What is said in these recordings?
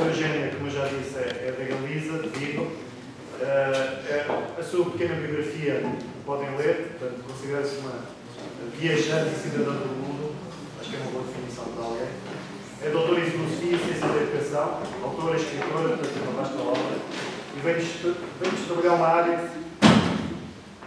professora Eugénia, como eu já disse, é da Galiza, de Vigo. A sua pequena biografia podem ler, portanto, considera-se uma viajante e cidadã do mundo, acho que é uma boa definição de alguém. É doutora em Filosofia e Ciências da Educação, autora e escritora, portanto, é uma vasta obra, e vem-nos trabalhar uma área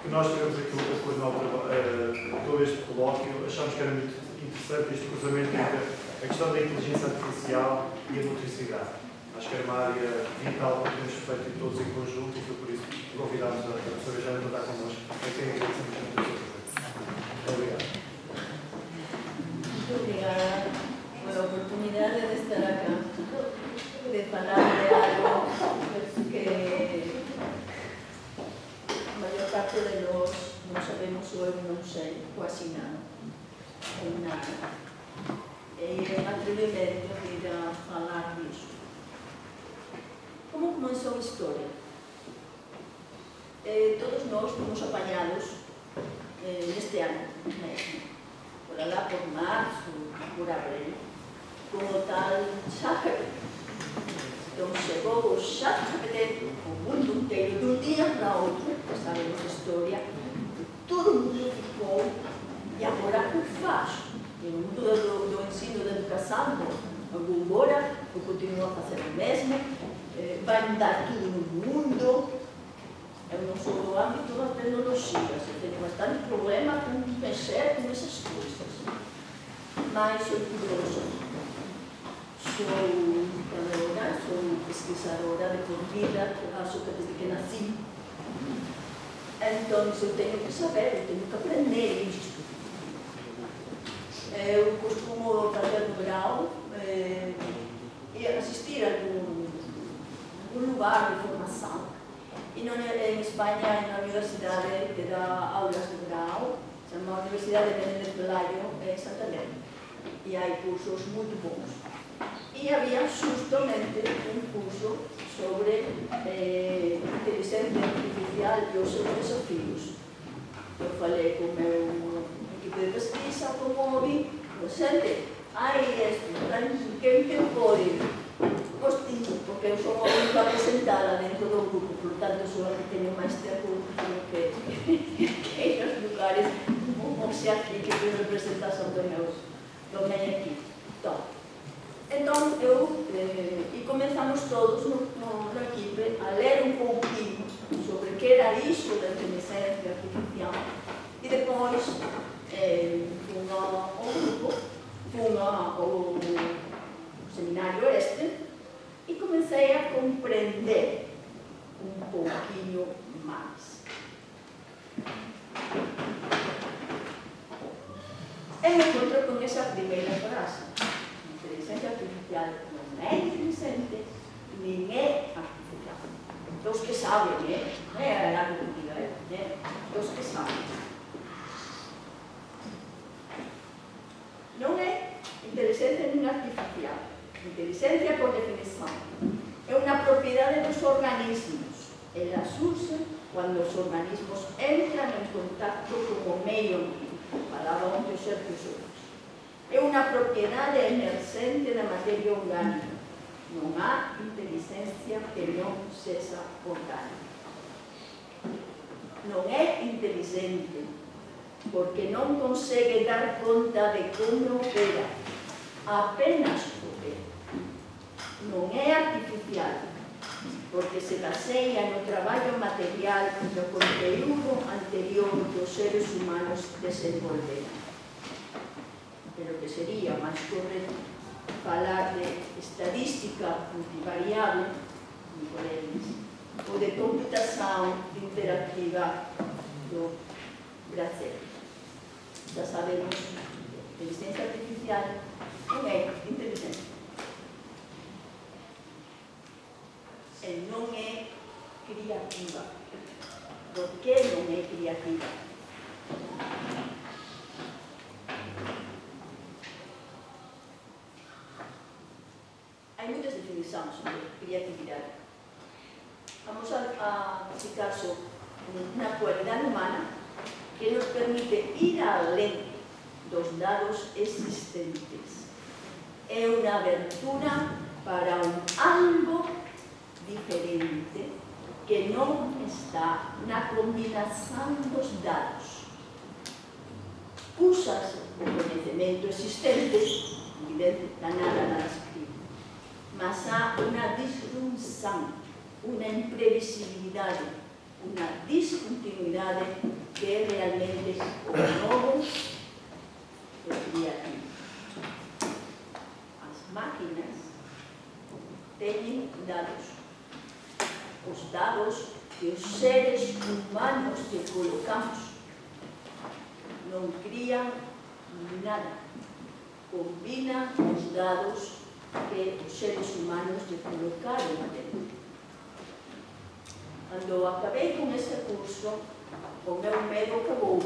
que nós tivemos aqui depois na todo este colóquio, achámos que era muito interessante este cruzamento entre a questão da inteligência artificial e a motricidade. Acho que era uma área vital que temos feito todos em conjunto e foi por isso que convidámos a professora Jânia para estar connosco. Obrigado. Muito obrigada pela oportunidade de estar aqui, de falar de algo que a maior parte de nós não sabemos ou eu não sei quase nada. Ou nada. Atrevimento de falar disso. Como começou a história? Todos nós fomos apanhados neste ano mesmo, por março, por abril, com o tal ChatGPT. Então chegou o ChatGPT, o mundo inteiro, de um dia para outro, sabemos a história, todo mundo ficou, e agora o faz. E o mundo do ensino, da educação, a Goulbora, que continua a fazer o mesmo, vai mudar tudo no mundo. Eu não sou do âmbito das tecnologias, eu tenho bastante problema com mexer com essas coisas. Mas sou curiosa. Sou educadora, sou pesquisadora de corrida, acho que desde que nasci. Então, eu tenho que saber, eu tenho que aprender isto. Eu costumo fazer no grau e assistir a algum lugar de formação. E não, em Espanha, na universidade que dá aulas de grau, chama Universidad de Menéndez Pelayo, em Santander. E há cursos muito bons. E havia justamente um curso sobre inteligência artificial e os seus desafios. Eu falei com o meu de pesquisa, promovi, docente, quem pode? Gostinho, porque eu sou uma única apresentada dentro do grupo, portanto, sou a que tenho mais tempo que nos lugares, como se aqui, que tem representação do meu equipe. Então, e começamos todos na equipe a ler um pouquinho sobre o que era isso da inteligência artificial e depois. Fui ao seminário este e comecei a compreender um pouquinho mais. Eu me encontro com essa primeira frase. Inteligência artificial não é inteligente, nem é artificial. Os que sabem, né? Não é algo que diga, né? Os que sabem. Não é inteligência nem artificial. Inteligência, por definição, é uma propriedade dos organismos. Ela surge quando os organismos entram em contato com o meio ambiente. Falava ontem o Sergio sobre. É uma propriedade emergente da matéria orgânica. Não há inteligência que não seja orgânica. Não é inteligente. Porque não consegue dar conta de como opera, apenas opera. Não é artificial, porque se baseia no trabalho material e no conteúdo anterior que os seres humanos desenvolveram. Pero que seria mais correto falar de estadística multivariável, ou de computação interativa do Brasil. Já sabemos, inteligência artificial não é inteligente. Ele não é criativa. Por que não é criativa? Há muitas definições sobre criatividade. Vamos a ficar sobre uma qualidade humana que nos permite ir além dos dados existentes. É uma abertura para um que non está na combinación dos dados. Usas o conhecimento existente, evidente, nada escrito, mas há unha disrupción, unha imprevisibilidade, unha discontinuidade que é realmente o novo que cria aqui. As máquinas teñen dados. Os dados que os seres humanos que colocamos non crían nada, combinan os dados que os seres humanos que colocaron a dentro. Cando acabei con este curso, o meu medo acabou,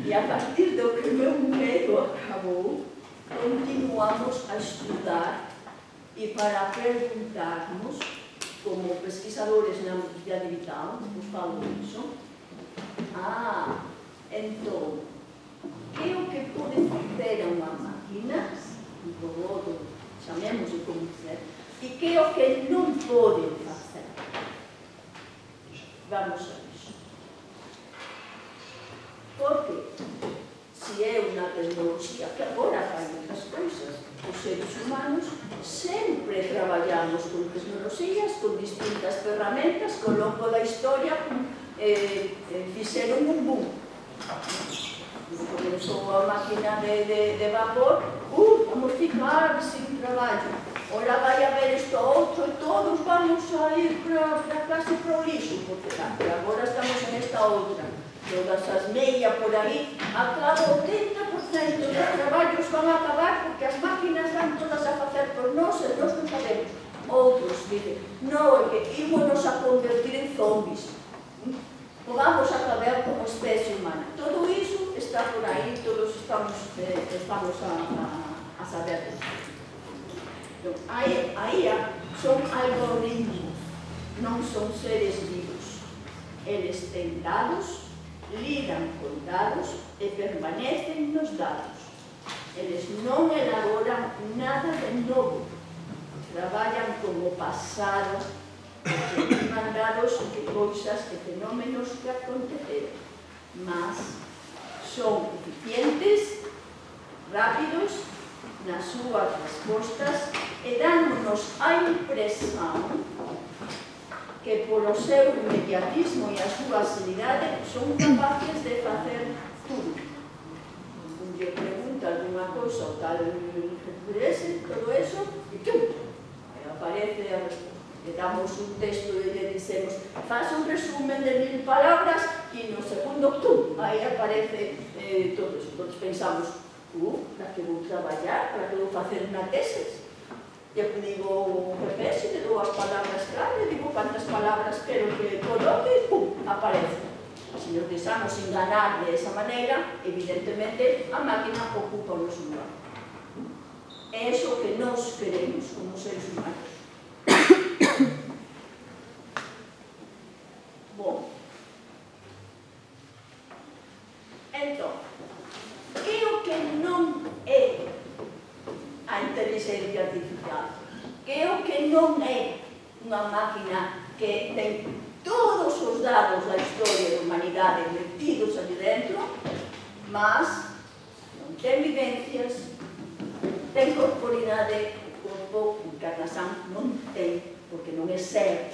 e a partir do que o meu medo acabou continuamos a estudar e para perguntarmos como pesquisadores na Motricidad Vital, Gustavo Lucho, então, que é o que pode fazer a uma máquina, um robô, chamemos-o como quiser, e que é o que não pode fazer? Vamos a isso. Porque, se é uma tecnologia que agora faz muitas coisas, os seres humanos sempre trabalhamos com tecnologias, com distintas ferramentas, com o longo da história, fizeram um boom. Começou a máquina de vapor, vamos ficar sem trabalho. Ora vai haver isto outro e todos vamos sair para a classe para o lixo, porque agora estamos nesta outra. Todas as meias por aí, acaba 80% dos trabalhos vão acabar porque as máquinas estão todas a fazer por nós e nós não sabemos. Outros dizem, não, é que íamos a convertir em zombies. Ou vamos acabar como espécie humana. Tudo isso está por aí, todos estamos a saber. Então, aí são algoritmos, não são seres vivos. Eles têm dados, lidam com dados e permanecem nos dados. Eles não elaboram nada de novo. Trabalham como passado, mandados de coisas, de fenómenos que aconteceram, mas são eficientes, rápidos nas suas respostas e dão-nos a impressão que por o seu imediatismo e a súa facilidade son capaces de facer tudo. Cando lle preguntan unha cosa ou tal, todo eso, e tum, aparece a resposta. Le damos un texto e le dicemos, faz un resumen de 1000 palabras e no segundo, tum, aí aparece todo eso. Entón pensamos, para que vou traballar, para que vou facer unha tesis? Eu digo, jefe, se te dou as palabras claras, eu digo quantas palabras quero que coloque, pum, aparece. Se nos deixamos enganar de esa maneira, evidentemente, a máquina ocupa o noso lugar. É iso que nós queremos como seres humanos. Bom, então, que o que non é a inteligencia artificial, que é o que non é unha máquina que ten todos os dados da historia da humanidade metidos ali dentro, mas non ten vivencias, ten corporidade, corpo, encarnação, non ten, porque non é ser,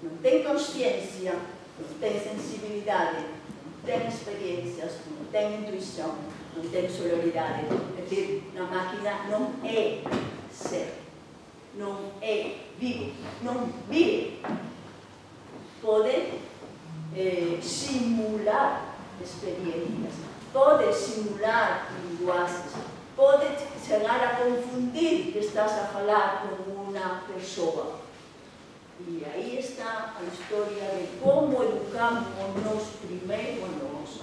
non ten consciencia, non ten sensibilidade, non ten experiencias, non ten intuición, non ten sororidade. A máquina non é ser, non é vivo, non vive. Pode simular experiencias, pode simular linguaxes, pode chegar a confundir que estás a falar con unha persoa. E aí está a historia de como educamos nos primeiro a nós,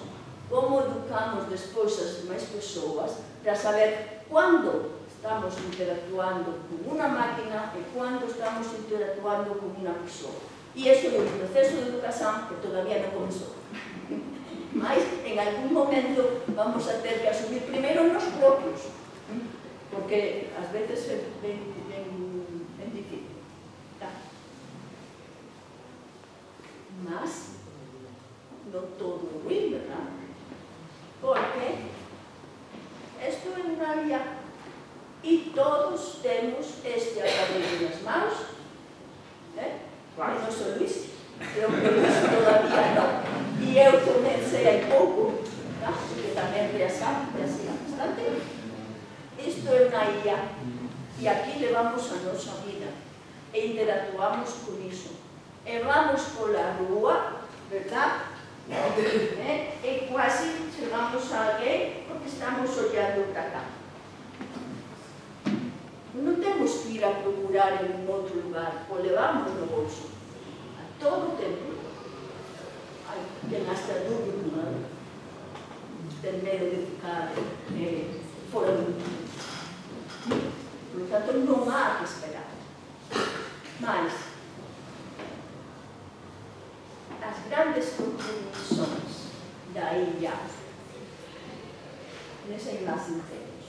como educamos despois as máis persoas para saber quando estamos interactuando con unha máquina e quando estamos interactuando con unha persoa. E iso é un proceso de educación que todavía non comezou. Mas, en algún momento, vamos a ter que asumir primeiro nos propios, porque ás veces é ben difícil. pero por isso todavía não. E eu comecei há pouco, porque também reacciono bastante. Isto é uma IA, e aqui levamos a nossa vida, e interatuamos com isso. E vamos pela rua, verdade? E quase chegamos a alguém, porque estamos olhando para cá. Não temos que ir a procurar em um outro lugar, ou levamos no bolso. A todo tempo. Tem hasta dúvida, não é? Tem medo de ficar fora do mundo. Portanto, não há que esperar. Mas, as grandes contribuições da IA nessa imagem temos.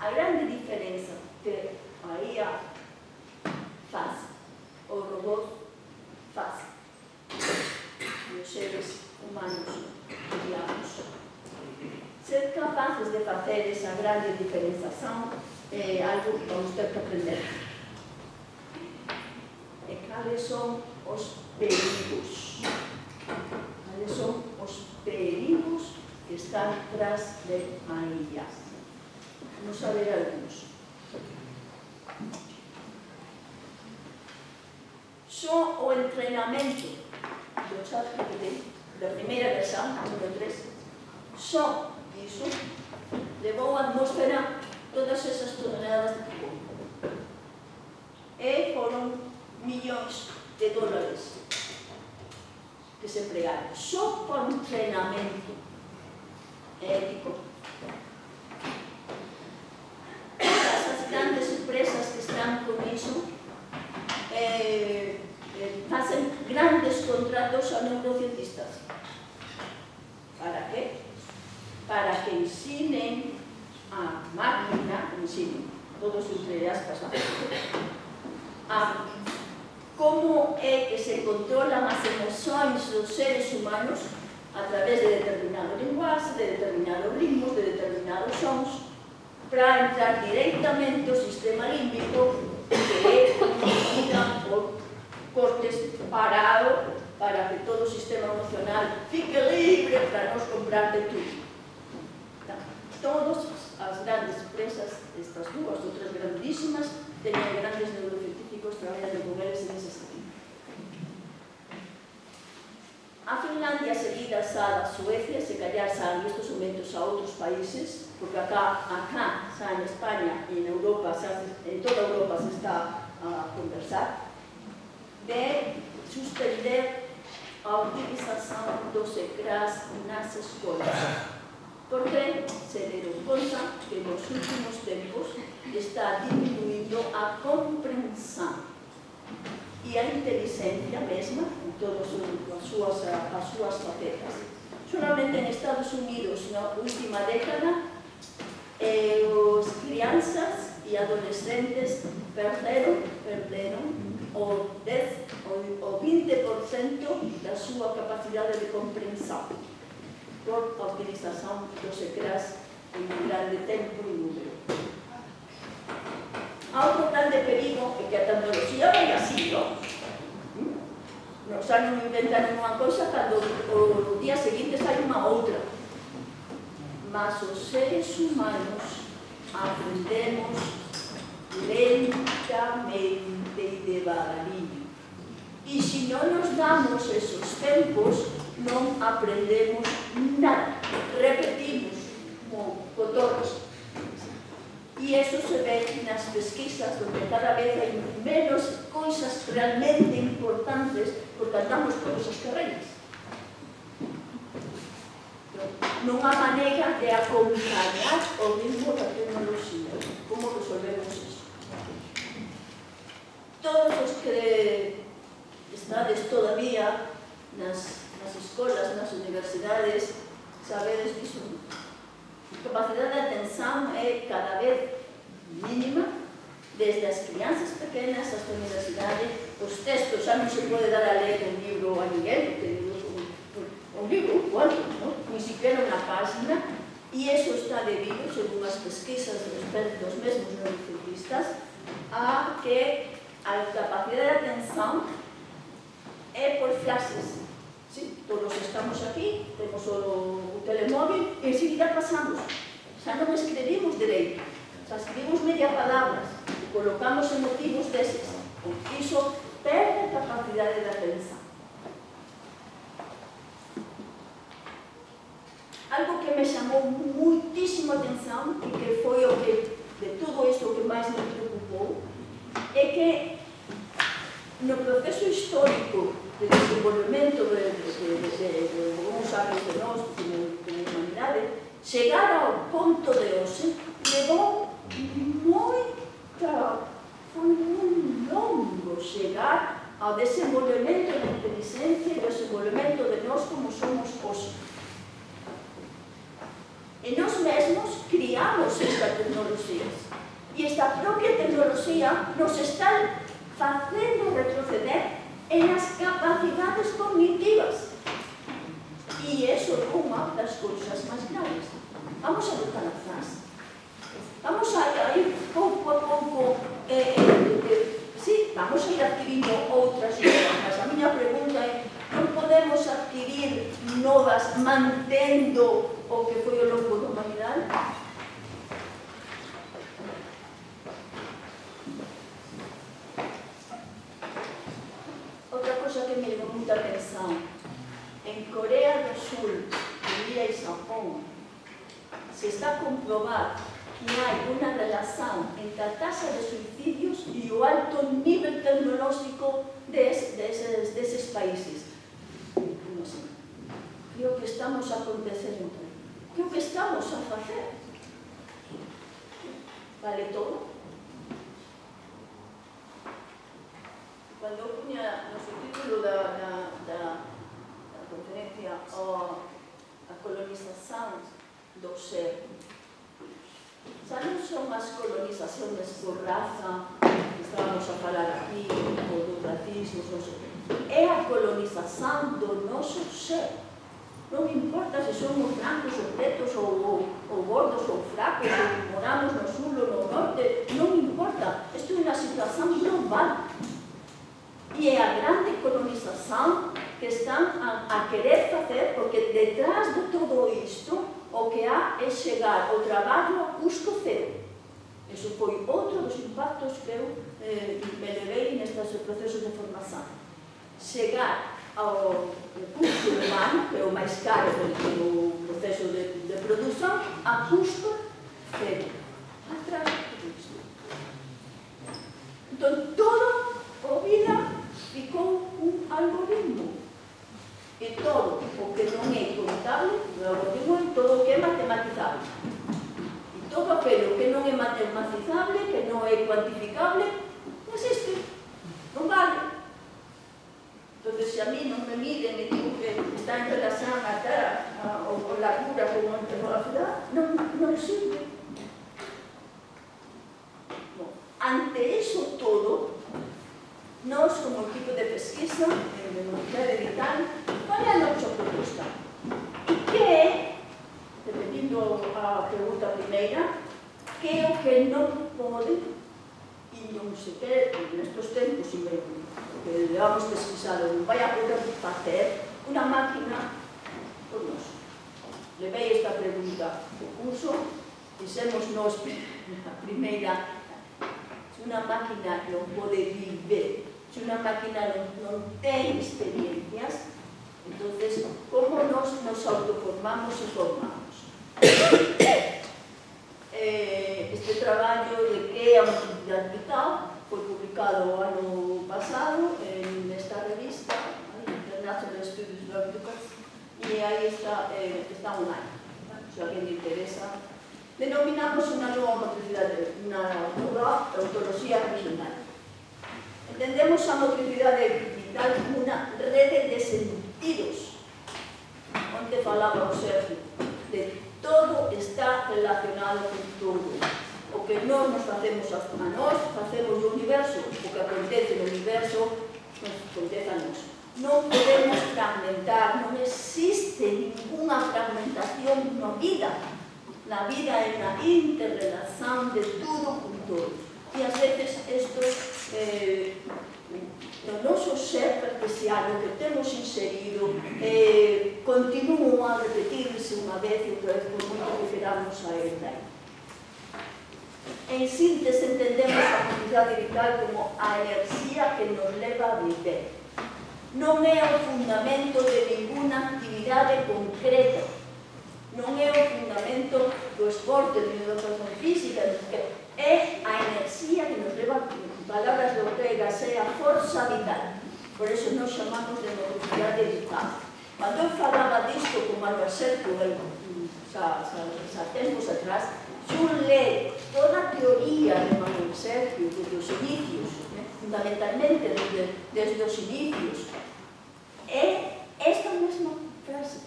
A grande diferença que a IA faz, o robô faz, e os seres humanos criamos, ser capazes de fazer essa grande diferenciação é algo que vamos ter que aprender. E quais são os perigos? Quais são os perigos que estão atrás de IA? Vamos a ver alguns. Só o treinamento do ChatGPT, da primeira versão, a número 3, só isso levou à atmosfera todas essas toneladas de pó. E foram milhões de dólares que se empregaram só por um treinamento ético. Essas grandes empresas que estão com isso fazem grandes contratos a neurocientistas. Para quê? Para que ensinem a máquina, ensinem, todos os leas pasados, a como é que se controlam as emoções dos seres humanos através de determinado linguagem, de determinados ritmos, de determinados sons, para entrar diretamente no sistema límbico, que é conhecida por cortes parado, para que todo o sistema emocional fique livre para nos comprar de tudo. Todas as grandes empresas, estas duas ou três grandíssimas, têm grandes neurocientistas trabalhando com eles nesse sentido. A Finlândia, seguidas a Suécia, se calhar saem nestes momentos a outros países, porque acá saem Espanha e na Europa, em toda a Europa se está a conversar, de suspender a utilização dos ecrãs nas escolas. Porque se deram conta que nos últimos tempos está diminuindo a compreensão e a inteligência mesma em todas as suas facetas. Solamente nos Estados Unidos, na última década, as crianças e adolescentes perderam o 10 ou 20% da sua capacidade de compreensão por a utilização dos ecrãs em um grande tempo e número. Outro grande perigo é que a tecnologia vai assim, não? Nós não inventamos uma coisa, quando no dia seguinte sai uma outra. Mas os seres humanos aprendemos lentamente e devagarinho. E se não nos damos esses tempos, não aprendemos nada, repetimos como cotorros. E isso se vê nas pesquisas, onde cada vez há menos coisas realmente importantes, porque andamos por esas carreiras. Não há maneira de acompanhar o mismo da tecnologia. Como resolvemos isso? Todos os que estades todavía nas escolas, nas universidades, saberes disso. A capacidade de atenção é cada vez mínima, desde as crianças pequenas às universidades. Os textos já não se pode dar a ler um livro a ninguém, porque um livro, quanto, nem sequer uma página, e isso está devido, segundo as pesquisas dos mesmos neurocientistas, a que a capacidade de atenção é por flashes. ¿Sí? Todos estamos aquí, temos o telemóvil e enseguida pasamos. Xa non escribimos direito, xa escribimos media palabras e colocamos motivos deses. Porque iso perde a capacidade de pensar. Algo que me chamou muitísima atención e que foi o que, de todo isto, o que máis me preocupou, é que no proceso histórico de desenvolvimento de alguns anos de nós, como humanidade, chegar ao ponto de hoxe levou foi moi longo chegar ao desenvolvimento da inteligencia e ao desenvolvimento de nós como somos hoxe. E nós mesmos criamos estas tecnologías. E esta propia tecnología nos está facendo retroceder nas capacidades cognitivas. E iso é unha das cousas máis graves. Vamos a voltar atrás. Vamos a ir pouco a pouco... sí, vamos a ir adquirindo outras cousas. A miña pregunta é, non podemos adquirir novas mantendo o que foi o longo do humanidade? Outra cosa que me levou moita atención, en Corea do Sul, India e Japón, se está a comprobar que hai unha relación entre a taxa de suicidios e o alto nivel tecnolóxico deses países. Non sei, creo que estamos a acontecer outra. Que o que estamos a facer vale todo. Cando eu puña no subtítulo da conferencia a colonización do ser, xa non son as colonizaciones por raza que estábamos a falar aquí ou do racismo, é a colonización do noso ser. Non importa se somos brancos ou pretos ou gordos ou fracos ou moramos no sul ou no norte, non importa, isto é unha situación global e é a grande colonización que están a querer facer, porque detrás de todo isto o que há é chegar ao traballo a custo cero. Iso foi outro dos impactos que eu me levei nestes procesos de formación, chegar ao custo humano, que é o máis caro do proceso de produción, a custo cero. Atrás do custo. Entón, todo o vida ficou un algoritmo. E todo o que non é contable, o algoritmo, e todo o que é matematizable. E todo aquilo que non é matematizable, que non é cuantificable, non existe, non vale. Entón, se a mí non me miden e digo que está en relación a cara ou la cura como a ciudad, non sirve. Ante iso todo, nós como equipo de pesquisa de Motricidad Vital, qual é a nosa proposta? E que é, repetindo a pregunta primeira, que é o que non pode e non se perde nestes tempos e medio que levamos pesquisado, non vai a poder facer unha máquina por nós. Levei esta pregunta ao curso, dixemos nós a primeira, se unha máquina non pode viver, se unha máquina non ten experiencias, entón, como nós nos autoformamos e formamos? Este traballo de que é a Motricidad Vital foi publicado o ano pasado en esta revista International Studies of Education, y ahí está online, si a alguien le interesa. Denominamos una nueva motricidad, una nueva autología regional. Entendemos a motricidad vital como una red de sentidos, onde falaba o Sergio, de todo está relacionado con todo. O que nós nos facemos a nós, facemos o universo, o que acontece no universo, nos acontece a nós. Non podemos fragmentar, non existe ninguna fragmentación na vida. A vida é unha interrelación de todo con todo. E ás veces isto no noso ser social no que temos inserido continuam a repetirse unha vez e outra vez por moito que queramos a ela. En síntese, entendemos a motricidade vital como a enerxía que nos leva a viver. Non é o fundamento de ninguna actividade concreta. Non é o fundamento do esporte, de unha educación física. É a enerxía que nos leva a viver. Palabras de Ortega, é a forza vital. Por eso nos chamamos de motricidade vital. Cando eu falaba disto con Marcos Sergio, xa tempos atrás, eu leio toda a teoría de Manuel Sergio desde os inicios, fundamentalmente desde os inicios, é esta mesma frase.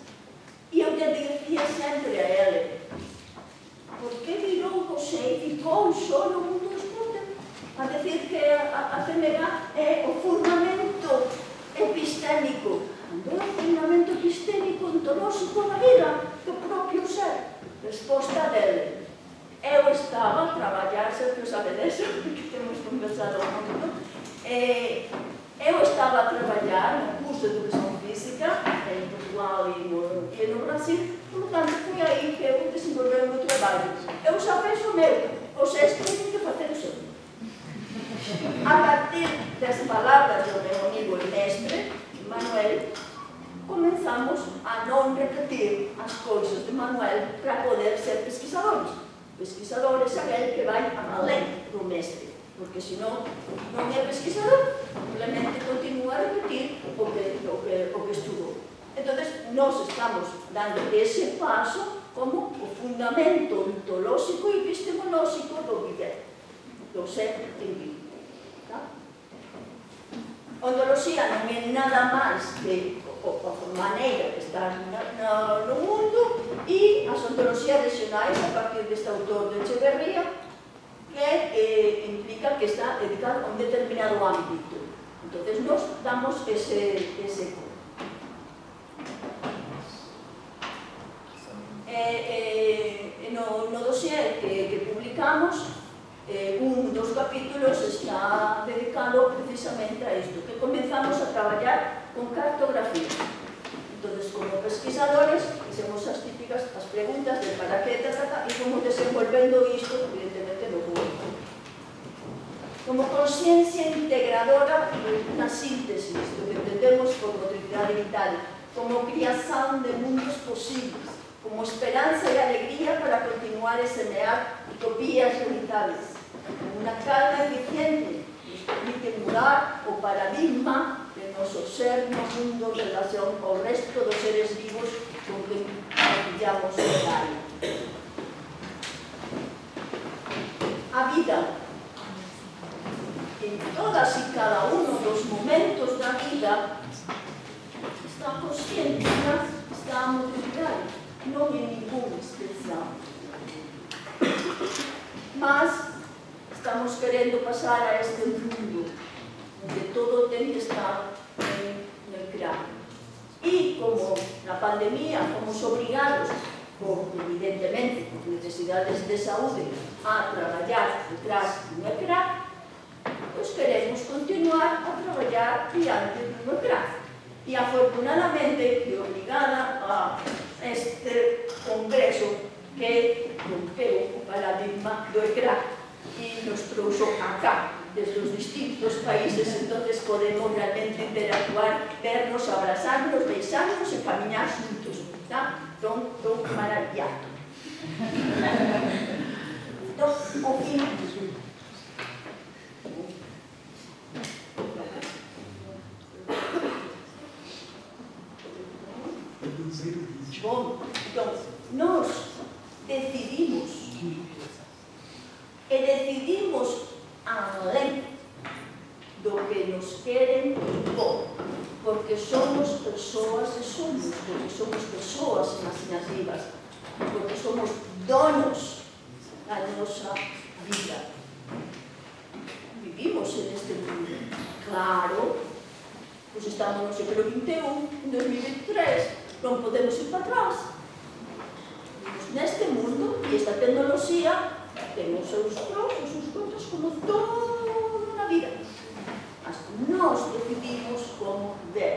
E eu te dicía sempre a ele, por que virou José e ficou só no mundo esporte? A decir que a FMH é o fundamento epistémico, o fundamento epistémico ontológico da vida do propio ser. Resposta dele: eu estaba a traballar, se que os abedezo, porque temos conversado moito, eu estaba a traballar no curso de educación física en Portugal e no Brasil, por tanto, fui aí que eu desenvolveu o meu trabalho. Eu xa fiz o meu, vocês têm que fazer o seu. A partir das palabras do meu amigo e mestre, Manuel, comenzamos a non repetir as cousas de Manuel para poder ser pesquisadores. Pesquisador é aquel que vai além do mestre, porque senão non é pesquisador, simplemente continua a repetir o que estudou. Entón, nós estamos dando ese paso como o fundamento ontológico e epistemológico do viver, do ser vivido. Ontoloxía non é nada máis que a maneira de estar no mundo, e as ontoloxías regionais a partir deste autor de Echeverría, que implica que está dedicado a un determinado ámbito. Entón, nos damos ese corte. No dossier que publicamos, un dos capítulos está dedicado precisamente a isto, que comenzamos a traballar con cartografía. Entonces, como pesquisadores, fixemos as típicas as preguntas de para que trata e como desenvolvendo isto, evidentemente, no público. Como consciencia integradora na síntesis do que entendemos como motricidade vital, como criación de mundos posibles, como esperanza e alegría para continuar e semear utopías vitales. Unha carga eficiente nos permite mudar o paradigma de noso ser no mundo en relación ao resto dos seres vivos con que partilhamos o diario. A vida, en todas e cada uno dos momentos da vida, está consciente, está a motricidade, non é ningún especial. Mas estamos querendo pasar a este mundo onde todo ten que estar no cráneo. E como na pandemia fomos obrigados, evidentemente, por necesidades de saúde, a traballar detrás do cráneo, pois queremos continuar a traballar diante do cráneo. E afortunadamente, e obrigada a este congreso que rompeu o paradigma do cráneo e nos trouxo acá, desde os distintos países, entonces podemos realmente interactuar, vernos, abrazarnos, besarnos e caminar juntos, tá? Tão maravilhado. Então, o fim. Bom, então, nós decidimos e decidimos além do que nos queren impor, porque somos persoas e somos, porque somos persoas imaginativas, porque somos donos da nosa vida. Vivimos en este mundo, claro, pois estamos no século XXI, en 2023, non podemos ir para atrás. Neste mundo, e esta tecnoloxía, temos seus prós e seus contras como toda a vida. Mas nós decidimos como ver.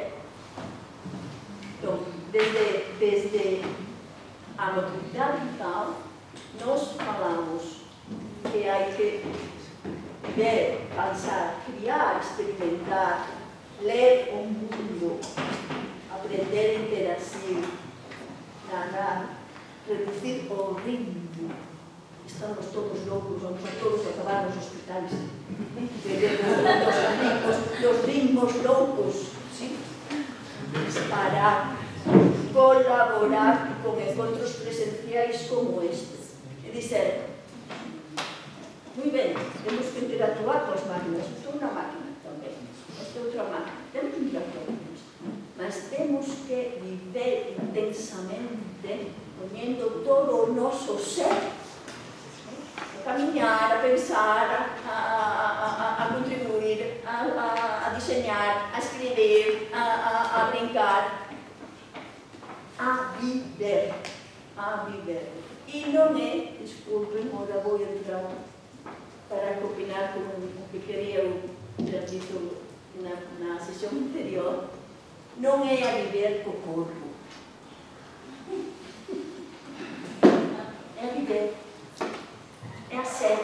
experimentar, ler o mundo, aprender a interagir, nadar, reduzir o ritmo. Estamos todos loucos, vamos a todos acabar nos hospitais. Os ritmos loucos, ¿sí? Para colaborar con encontros presenciais como estes. E dizer, muy ben, temos que interactuar coas máquinas, estou unha máquina tamén, esta outra máquina, temos que interactuar, mas temos que viver intensamente, ponendo todo o noso ser, a camiñar, a pensar, a contribuir, a diseñar, a escribir, a brincar, a viver. E non é, desculpen, ora vou entrar para combinar con o que quería eu ter dito na sesión anterior, non é a viver co corpo. É a viver. É a ser.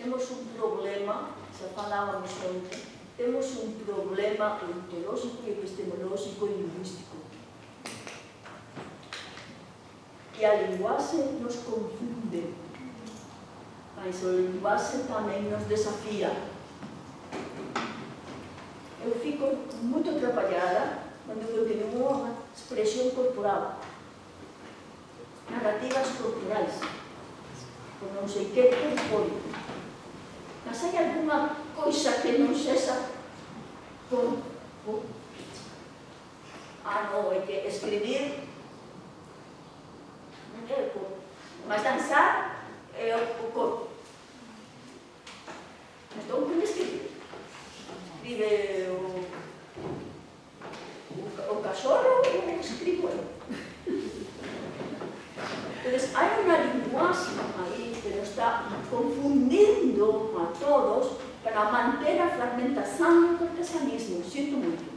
Temos un problema, xa falábamos ontem, temos un problema ontológico, epistemológico e lingüístico. E a linguaxe nos confunde, mas a linguaxe tamén nos desafía. Eu fico moito atrapallada cando eu teño unha expresión corporal, narrativas corporais, con non sei que corpóreo. Mas hai alguna coisa que non sexa corpo? Ah, non, é que escribir é o corpo, mas dançar é o corpo. Então, como escribe o cachorro ou escribo eu? Então, há uma linguagem aí que nos está confundindo a todos para manter a fragmentação do cortesanismo. Sinto muito.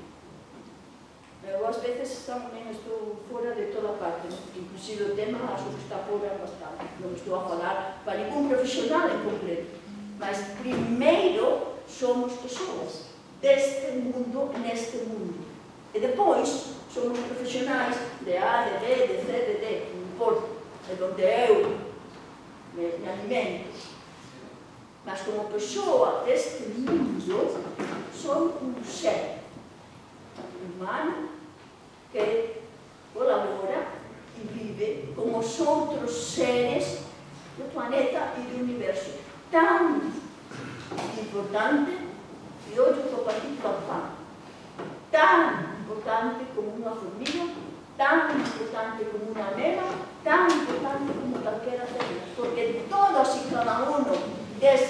Eu, às vezes, também estou fora de toda a parte, inclusive o tema acho que está fora bastante. Não estou a falar para nenhum profissional em concreto, mas primeiro somos pessoas deste mundo, neste mundo, e depois somos profissionais de A, de B, de C, de D, não importa, é onde eu me alimento. Mas como pessoa deste mundo, sou um ser humano que colabora e vive com os outros seres do planeta e do universo, tão importante que hoje eu compartilho com o pão, tão importante como uma formiga, tão importante como uma ameba, tão importante como qualquer outra, porque todos e cada um desses